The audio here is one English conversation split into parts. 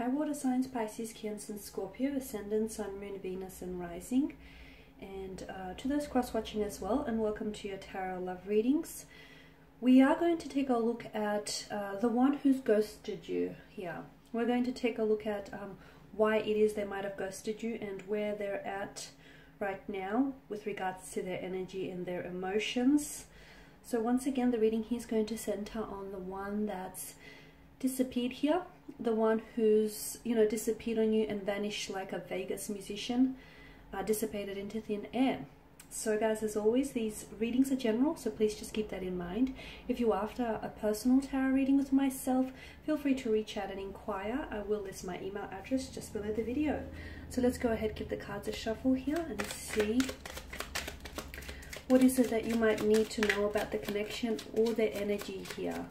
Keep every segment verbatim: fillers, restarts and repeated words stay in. High water signs, Pisces, Cancer, and Scorpio, Ascendant, Sun, Moon, Venus, and Rising. And uh, to those cross-watching as well, and welcome to your Tarot Love Readings. We are going to take a look at uh, the one who's ghosted you here. We're going to take a look at um, why it is they might have ghosted you and where they're at right now with regards to their energy and their emotions. So once again, the reading here is going to center on the one that's disappeared here, the one who's, you know, disappeared on you and vanished like a Vegas musician, uh, dissipated into thin air. So guys, as always, these readings are general, so please just keep that in mind. If you're after a personal tarot reading with myself, feel free to reach out and inquire. I will list my email address just below the video. So let's go ahead, give the cards a shuffle here and see what is it that you might need to know about the connection or their energy here.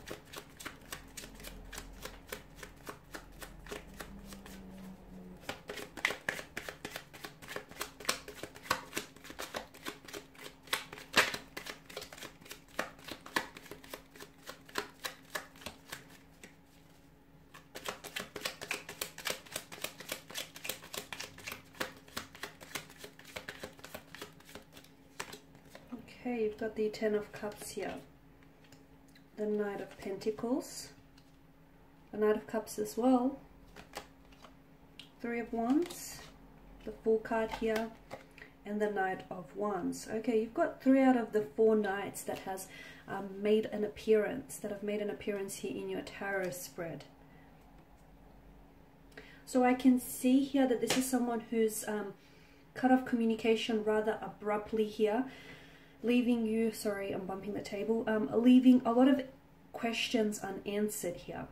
Okay, you've got the Ten of Cups here, the Knight of Pentacles, the Knight of Cups as well, Three of Wands, the Fool card here, and the Knight of Wands. Okay, you've got three out of the four knights that has um, made an appearance, that have made an appearance here in your tarot spread. So I can see here that this is someone who's um, cut off communication rather abruptly here, leaving you, sorry, I'm bumping the table, um, leaving a lot of questions unanswered here.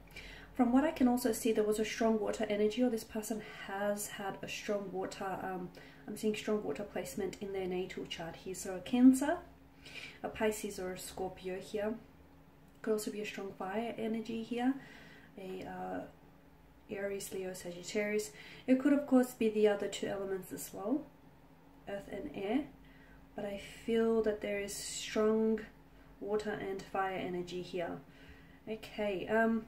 From what I can also see, there was a strong water energy, or this person has had a strong water, um, I'm seeing strong water placement in their natal chart here. So a Cancer, a Pisces, or a Scorpio here. Could also be a strong fire energy here, a uh, Aries, Leo, Sagittarius. It could, of course, be the other two elements as well, earth and air. But I feel that there is strong water and fire energy here. Okay, um,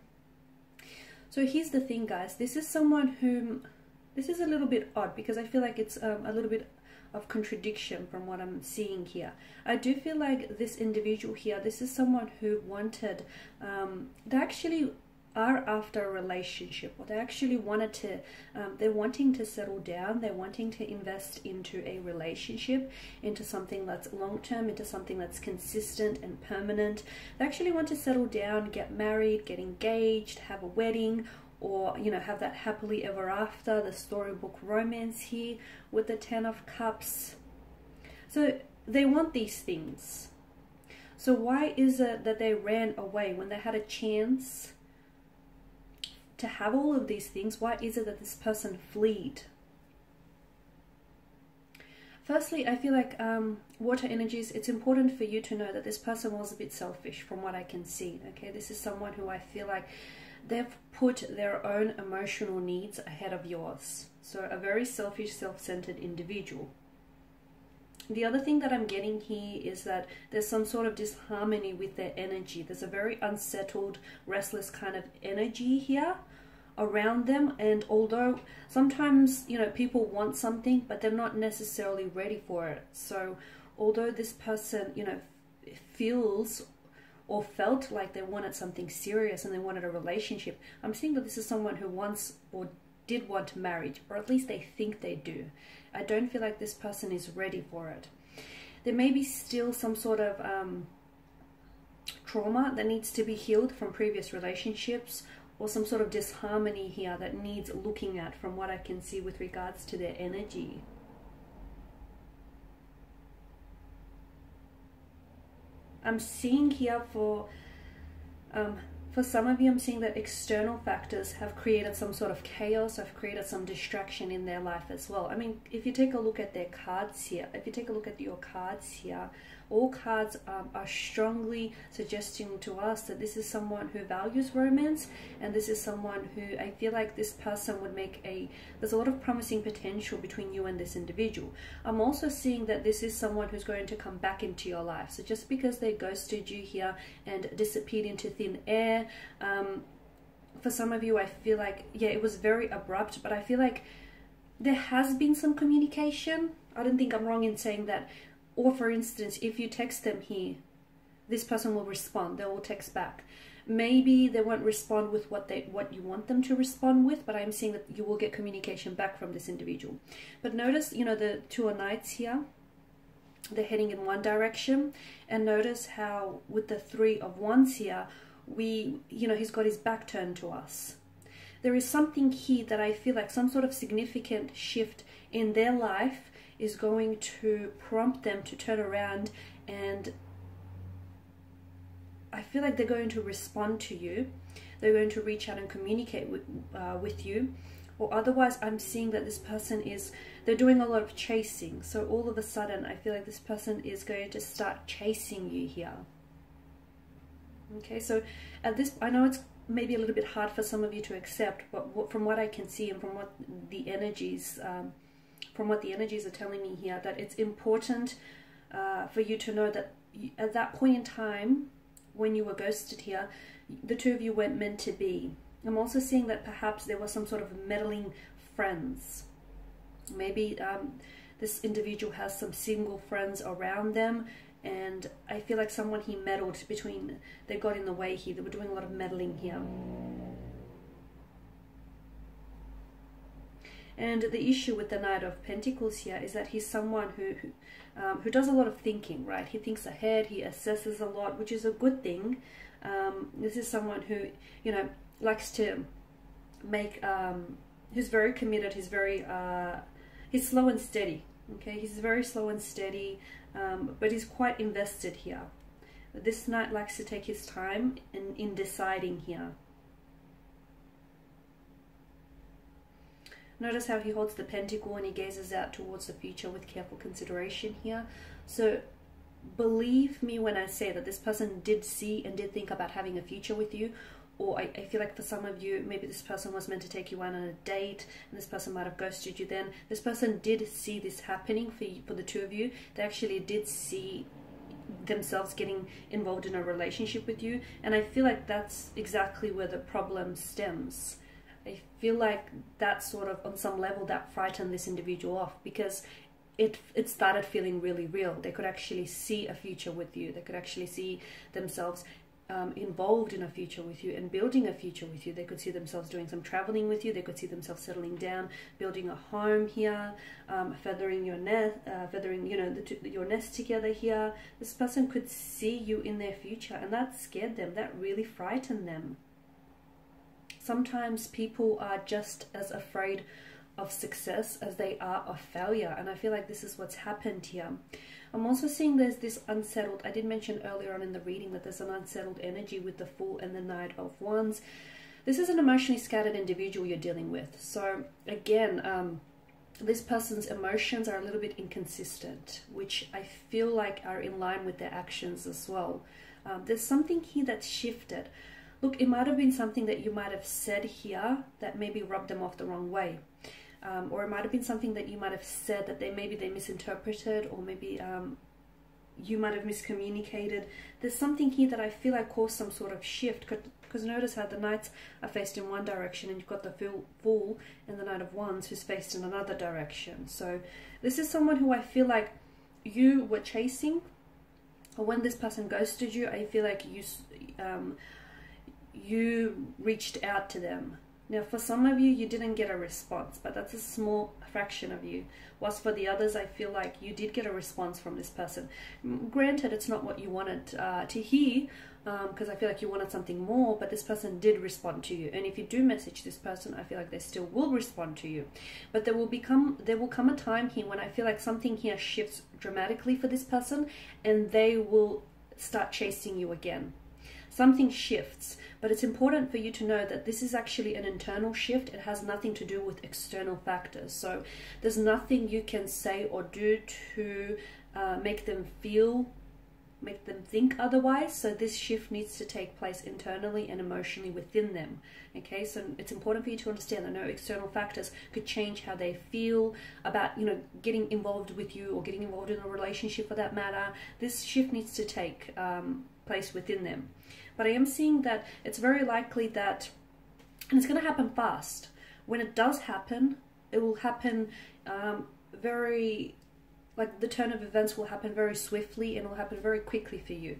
so here's the thing, guys. This is someone whom, this is a little bit odd because I feel like it's um, a little bit of contradiction from what I'm seeing here. I do feel like this individual here, this is someone who wanted, um, they actually are after a relationship, or they actually wanted to, um, they're wanting to settle down, they're wanting to invest into a relationship, into something that's long-term, into something that's consistent and permanent. They actually want to settle down, get married, get engaged, have a wedding, or, you know, have that happily ever after, the storybook romance here with the Ten of Cups. So they want these things. So why is it that they ran away when they had a chance to have all of these things? Why is it that this person fled? Firstly, I feel like um, water energies, it's important for you to know that this person was a bit selfish from what I can see. Okay, this is someone who I feel like they've put their own emotional needs ahead of yours. So a very selfish, self-centered individual. The other thing that I'm getting here is that there's some sort of disharmony with their energy. There's a very unsettled, restless kind of energy here around them. And although sometimes, you know, people want something, but they're not necessarily ready for it. So although this person, you know, feels or felt like they wanted something serious and they wanted a relationship, I'm seeing that this is someone who wants or did want marriage, or at least they think they do. I don't feel like this person is ready for it. There may be still some sort of um, trauma that needs to be healed from previous relationships, or some sort of disharmony here that needs looking at from what I can see with regards to their energy. I'm seeing here for um, For some of you, I'm seeing that external factors have created some sort of chaos, have created some distraction in their life as well. I mean, if you take a look at their cards here, if you take a look at your cards here, all cards um, are strongly suggesting to us that this is someone who values romance, and this is someone who, I feel like this person would make a, there's a lot of promising potential between you and this individual. I'm also seeing that this is someone who's going to come back into your life. So just because they ghosted you here and disappeared into thin air, Um, for some of you, I feel like, yeah, it was very abrupt, but I feel like there has been some communication. I don't think I'm wrong in saying that. Or for instance, if you text them here, this person will respond, they will text back. Maybe they won't respond with what they what you want them to respond with, but I'm seeing that you will get communication back from this individual. But notice, you know, the two of Knights here, they're heading in one direction, and notice how with the Three of Wands here, we, you know, he's got his back turned to us. There is something here that I feel like some sort of significant shift in their life is going to prompt them to turn around, and I feel like they're going to respond to you. They're going to reach out and communicate with, uh, with you. Or otherwise, I'm seeing that this person is, they're doing a lot of chasing. So all of a sudden, I feel like this person is going to start chasing you here. Okay, so at this, I know it's maybe a little bit hard for some of you to accept, but from what I can see and from what the energies, um, from what the energies are telling me here, that it's important uh, for you to know that at that point in time, when you were ghosted here, the two of you weren't meant to be. I'm also seeing that perhaps there was some sort of meddling friends. Maybe um, this individual has some single friends around them, and I feel like someone he meddled between, they got in the way here, they were doing a lot of meddling here. And the issue with the Knight of Pentacles here is that he's someone who who, um, who does a lot of thinking, right? He thinks ahead, he assesses a lot, which is a good thing. Um, this is someone who, you know, likes to make, um, who's very committed, he's very, uh, he's slow and steady, okay? He's very slow and steady, um, but he's quite invested here. This Knight likes to take his time in, in deciding here. Notice how he holds the pentacle and he gazes out towards the future with careful consideration here. So believe me when I say that this person did see and did think about having a future with you. Or I, I feel like for some of you, maybe this person was meant to take you out on a date and this person might have ghosted you then. This person did see this happening for, you, for the two of you. They actually did see themselves getting involved in a relationship with you. And I feel like that's exactly where the problem stems. I feel like that sort of, on some level, that frightened this individual off because it it started feeling really real. They could actually see a future with you. They could actually see themselves um, involved in a future with you and building a future with you. They could see themselves doing some traveling with you. They could see themselves settling down, building a home here, um, feathering your nest, uh, feathering you know the two, your nest together here. This person could see you in their future, and that scared them. That really frightened them. Sometimes people are just as afraid of success as they are of failure, and I feel like this is what's happened here. I'm also seeing there's this unsettled, I did mention earlier on in the reading that there's an unsettled energy with the Fool and the Knight of Wands. This is an emotionally scattered individual you're dealing with. So again, um, this person's emotions are a little bit inconsistent, which I feel like are in line with their actions as well. Um, there's something here that's shifted. Look, it might have been something that you might have said here that maybe rubbed them off the wrong way. Um, or it might have been something that you might have said that they maybe they misinterpreted, or maybe um, you might have miscommunicated. There's something here that I feel like caused some sort of shift, because notice how the Knights are faced in one direction and you've got the Fool and the Knight of Wands who's faced in another direction. So this is someone who I feel like you were chasing, or when this person ghosted you, I feel like you... Um, you reached out to them. Now for some of you, you didn't get a response, but that's a small fraction of you, whilst for the others I feel like you did get a response from this person. Granted, it's not what you wanted uh, to hear, because um, I feel like you wanted something more, but this person did respond to you, and if you do message this person, I feel like they still will respond to you. But there will become there will come a time here when I feel like something here shifts dramatically for this person, and they will start chasing you again. Something shifts, but it's important for you to know that this is actually an internal shift. It has nothing to do with external factors. So there's nothing you can say or do to uh, make them feel, make them think otherwise. So this shift needs to take place internally and emotionally within them. Okay, so it's important for you to understand that no external factors could change how they feel about, you know, getting involved with you or getting involved in a relationship for that matter. This shift needs to take um, place within them. But I am seeing that it's very likely that And it's going to happen fast. When it does happen, it will happen um, very, like the turn of events will happen very swiftly and will happen very quickly for you.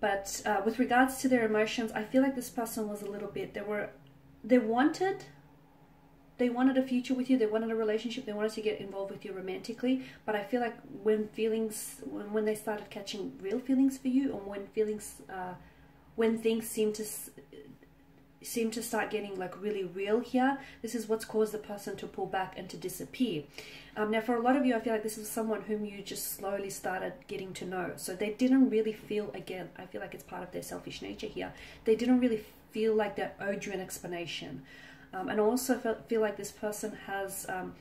But uh, with regards to their emotions, I feel like this person was a little bit, they were, they wanted, they wanted a future with you, they wanted a relationship, they wanted to get involved with you romantically, but I feel like when feelings, when, when they started catching real feelings for you, or when feelings, uh, when things seem to, seem to start getting like really real here, this is what's caused the person to pull back and to disappear. Um, now for a lot of you, I feel like this is someone whom you just slowly started getting to know. So they didn't really feel, again, I feel like it's part of their selfish nature here, they didn't really feel like they owed you an explanation. Um, and I also feel, feel like this person has, um,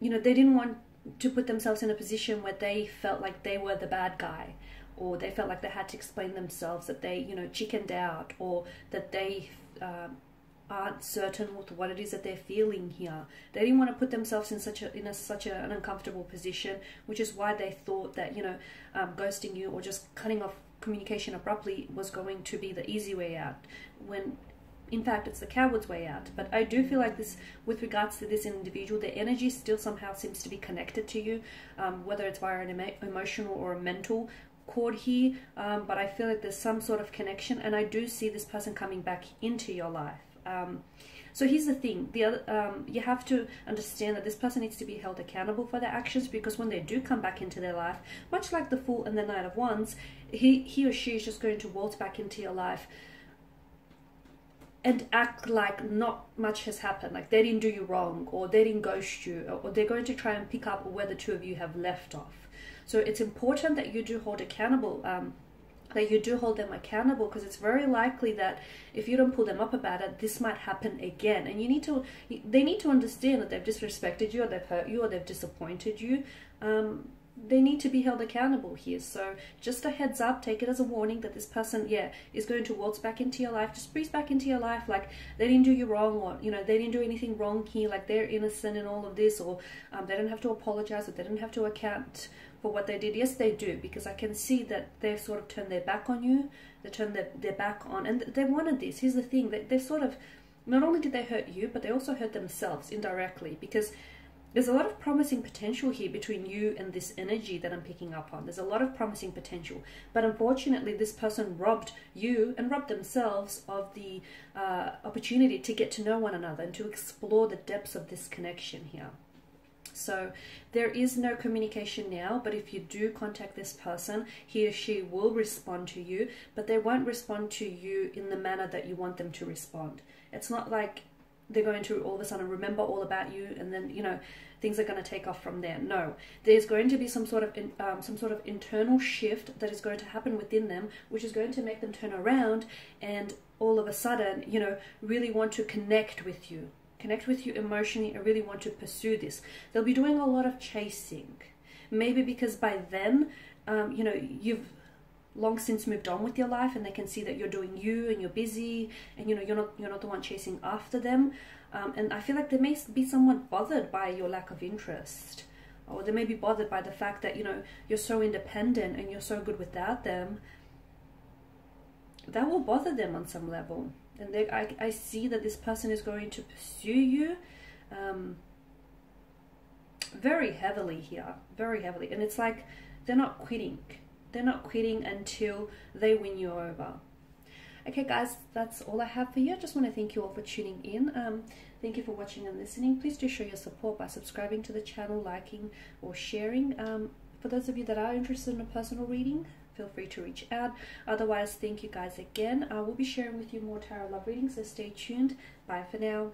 you know, they didn't want to put themselves in a position where they felt like they were the bad guy, or they felt like they had to explain themselves, that they, you know, chickened out, or that they um, aren't certain with what it is that they're feeling here. They didn't want to put themselves in such a in a, such a, an uncomfortable position, which is why they thought that, you know, um, ghosting you or just cutting off communication abruptly was going to be the easy way out, when in fact it's the coward's way out. But I do feel like this, with regards to this individual, their energy still somehow seems to be connected to you, um, whether it's via an emo emotional or a mental cord here, um, but I feel like there's some sort of connection, and I do see this person coming back into your life. Um, so here's the thing, the other, um, you have to understand that this person needs to be held accountable for their actions, because when they do come back into their life, much like the Fool and the Knight of Wands, he, he or she is just going to waltz back into your life and act like not much has happened, like they didn't do you wrong, or they didn't ghost you, or, or they're going to try and pick up where the two of you have left off. So it's important that you do hold accountable, um, that you do hold them accountable, because it's very likely that if you don't pull them up about it, this might happen again. And you need to, they need to understand that they've disrespected you, or they've hurt you, or they've disappointed you. Um, they need to be held accountable here. So just a heads up, take it as a warning that this person, yeah, is going to waltz back into your life, just breeze back into your life, like they didn't do you wrong, or, you know, they didn't do anything wrong here, like they're innocent in all of this, or um, they don't have to apologize, or they don't have to account for what they did. Yes, they do, because I can see that they've sort of turned their back on you, they turned their, their back on, and they wanted this. Here's the thing, that they, they sort of, not only did they hurt you, but they also hurt themselves indirectly, because there's a lot of promising potential here between you and this energy that I'm picking up on. There's a lot of promising potential, but unfortunately this person robbed you and robbed themselves of the uh, opportunity to get to know one another and to explore the depths of this connection here. So there is no communication now, but if you do contact this person, he or she will respond to you, but they won't respond to you in the manner that you want them to respond. It's not like they're going to all of a sudden remember all about you, and then, you know, things are going to take off from there. No, there's going to be some sort of in, um, some sort of internal shift that is going to happen within them, which is going to make them turn around and all of a sudden, you know, really want to connect with you. Connect with you emotionally and really want to pursue this. They'll be doing a lot of chasing, maybe because by then, um, you know, you've long since moved on with your life, and they can see that you're doing you and you're busy, and, you know, you're not you're not the one chasing after them. Um, and I feel like they may be somewhat bothered by your lack of interest, or they may be bothered by the fact that, you know, you're so independent and you're so good without them. That will bother them on some level. And they, I, I see that this person is going to pursue you um, very heavily here, very heavily. And it's like they're not quitting. They're not quitting until they win you over. Okay, guys, that's all I have for you. I just want to thank you all for tuning in. Um, thank you for watching and listening. Please do show your support by subscribing to the channel, liking, or sharing. Um, for those of you that are interested in a personal reading, feel free to reach out. Otherwise, thank you guys again. I will be sharing with you more tarot love readings, so stay tuned. Bye for now.